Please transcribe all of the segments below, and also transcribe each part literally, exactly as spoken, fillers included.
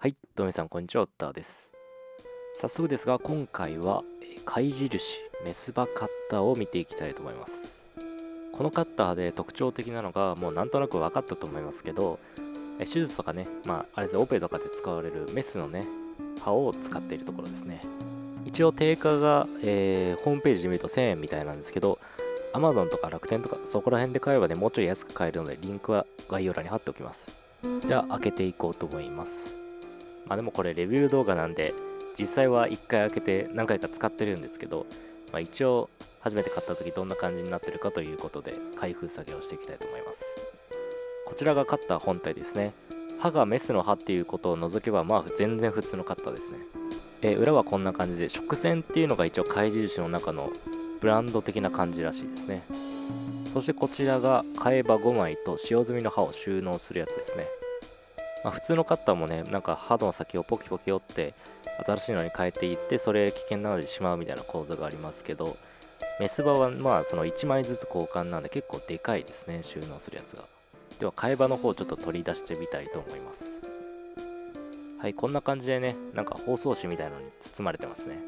はい、どうも皆さんこんにちは、おったーです。早速ですが、今回は貝印、メスバカッターを見ていきたいと思います。このカッターで特徴的なのが、もうなんとなく分かったと思いますけど、手術とかね、まあ、あれですね、オペとかで使われるメスのね、歯を使っているところですね。一応定価が、えー、ホームページで見るとせんえんみたいなんですけど、Amazon とか楽天とかそこら辺で買えばね、もうちょい安く買えるので、リンクは概要欄に貼っておきます。じゃあ開けていこうと思います。まあでもこれレビュー動画なんで、実際はいっかい開けて何回か使ってるんですけど、まあ、一応初めて買った時どんな感じになってるかということで開封作業していきたいと思います。こちらがカッター本体ですね。歯がメスの歯っていうことを除けばまあ全然普通のカッターですね。えー、裏はこんな感じで、食洗っていうのが一応貝印の中のブランド的な感じらしいですね。そしてこちらが替え刃ごまいと使用済みの歯を収納するやつですね。まあ普通のカッターもね、なんか歯の先をポキポキ折って新しいのに変えていって、それ危険なのでしまうみたいな構造がありますけど、メス歯はまあそのいちまいずつ交換なんで結構でかいですね、収納するやつが。では替え刃の方をちょっと取り出してみたいと思います。はい、こんな感じでね、なんか包装紙みたいのに包まれてますね。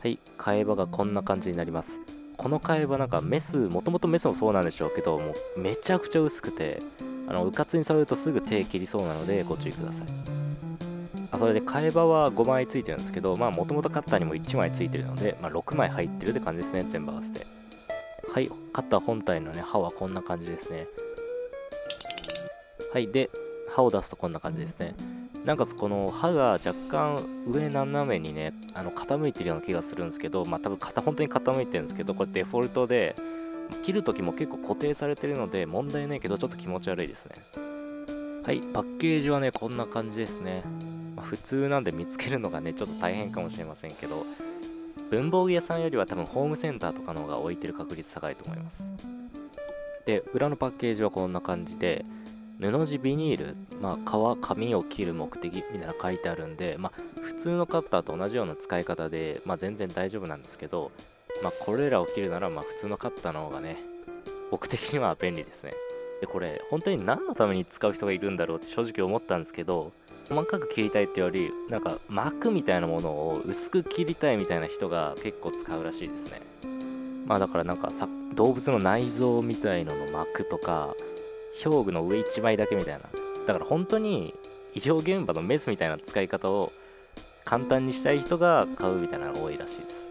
はい、替え刃がこんな感じになります。この替え刃なんかメス、もともとメスもそうなんでしょうけど、もうめちゃくちゃ薄くて、あのうかつに触るとすぐ手切りそうなのでご注意ください。あ、それで替え刃はごまいついてるんですけど、まあもともとカッターにもいちまいついてるので、まあ、ろくまい入ってるって感じですね、全部合わせて。はい、カッター本体のね、刃はこんな感じですね。はい、で刃を出すとこんな感じですね。なんかこの刃が若干上斜めにね、あの傾いてるような気がするんですけど、まあ多分片本当に傾いてるんですけど、これデフォルトで切る時も結構固定されてるので問題ないけど、ちょっと気持ち悪いですね。はい、パッケージはねこんな感じですね。まあ、普通なんで見つけるのがねちょっと大変かもしれませんけど、文房具屋さんよりは多分ホームセンターとかの方が置いてる確率高いと思います。で裏のパッケージはこんな感じで、布地ビニール、まあ、皮紙を切る目的みたいな書いてあるんで、まあ、普通のカッターと同じような使い方で、まあ、全然大丈夫なんですけど、まあ、これらを切るならまあ普通のカッターの方がね、僕的には便利ですね。でこれ本当に何のために使う人がいるんだろうって正直思ったんですけど、細かく切りたいってより、なんか膜みたいなものを薄く切りたいみたいな人が結構使うらしいですね。まあだからなんかさ、動物の内臓みたいのの膜とか、表具の上いちまいだけみたいな。だから本当に医療現場のメスみたいな使い方を簡単にしたい人が買うみたいなのが多いらしいです。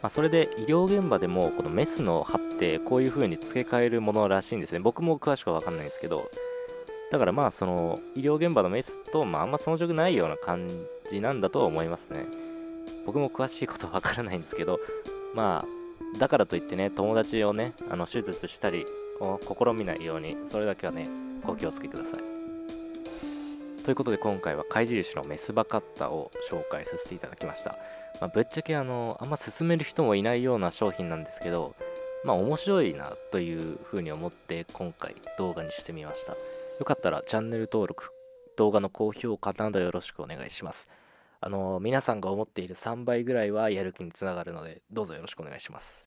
まあそれで医療現場でもこのメスの歯ってこういう風に付け替えるものらしいんですね。僕も詳しくは分かんないですけど、だからまあその医療現場のメスとまああんま遜色ないような感じなんだとは思いますね。僕も詳しいことは分からないんですけど、まあだからといってね、友達をね、あの手術したりを試みないように、それだけはねご気をつけください。ということで今回は貝印のメス歯カッターを紹介させていただきました。まあ、ぶっちゃけあのあんま勧める人もいないような商品なんですけど、まあ面白いなというふうに思って今回動画にしてみました。よかったらチャンネル登録、動画の高評価などよろしくお願いします。あの皆さんが思っているさんばいぐらいはやる気につながるので、どうぞよろしくお願いします。